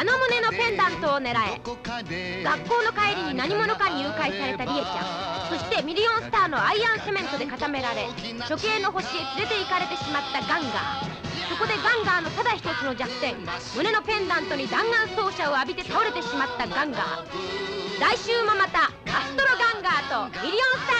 あの胸のペンダントを狙え。学校の帰りに何者かに誘拐されたリエちゃん、そしてミリオンスターのアイアンセメントで固められ、処刑の星へ連れて行かれてしまったガンガー。そこでガンガーのただ一つの弱点、胸のペンダントに弾丸走射を浴びて倒れてしまったガンガー。来週もまたアストロガンガーとミリオンスター